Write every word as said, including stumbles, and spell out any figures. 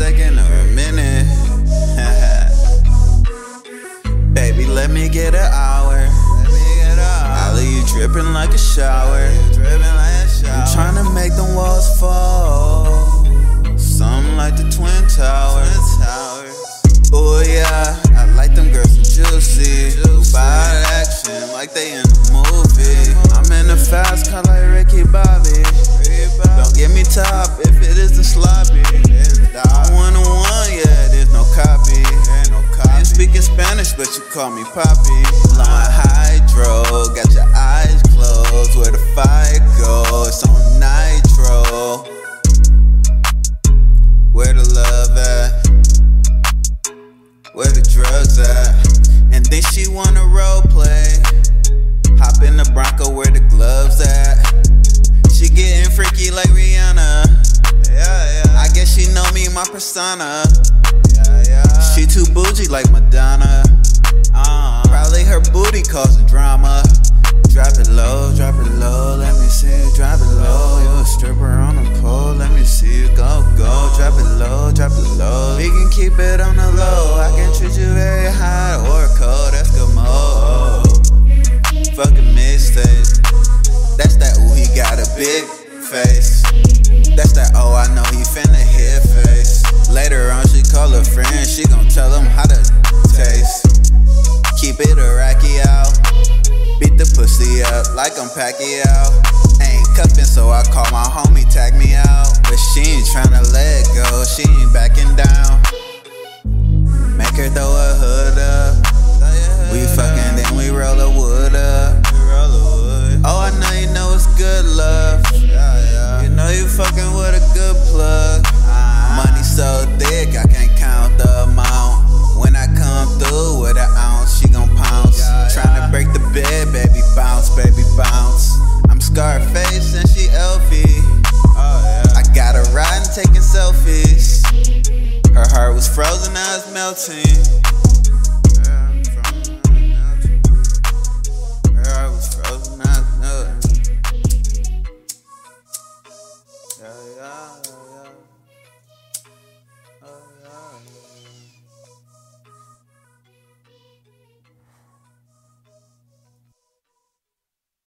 second or a minute. Baby, let me get an hour. I leave you dripping like a shower. I'm trying to make them walls fall, something like the Twin Towers. Oh yeah, I like them girls from Juicy, Dubai action like they in a movie. I'm in a fast car like Ricky Bobby. Don't get me top if it isn't sloppy. I'm one on one, yeah, there's no copy. I'm speaking Spanish, but you call me Poppy. Blowing hydro, got your eyes closed. Where the fire goes, it's on nitro. Where the love at? Where the drugs at? And then she wanna role play. Hop in the Bronco, where the gloves at? She getting freaky like Rihanna. Yeah, yeah. I guess she know me, my persona. Yeah, yeah. She too bougie like Madonna. Uh, Probably her booty causing drama. Drop it low, drop it low, let me see you drop it low. You a stripper on a pole, let me see you go, go. Drop it low, drop it low. We can keep it on the low. I can treat you very hot or cold. That's good mode. Fucking mistake. That's that, ooh, he got a big face. That's that, oh, I know he finna hit face. Later on, she call her friend, she gon' tell him how to taste. Keep it Iraqi out. Beat the pussy up like I'm Pacquiao. Ain't cuffin', so I call my homie, tag me out. But she ain't tryna let go, she ain't backing down. Make her throw a hood up. We fuckin', then we roll a wood up. Oh, I know you know it's good love. Yeah, yeah. You know you fucking with a good plug. uh, Money so thick, I can't count the amount. When I come through with an ounce, she gon' pounce. Yeah, yeah. Tryna break the bed, baby bounce, baby bounce. I'm Scarface and she Elfie. Oh, yeah. I got her riding, taking selfies. Her heart was frozen, now it's melting.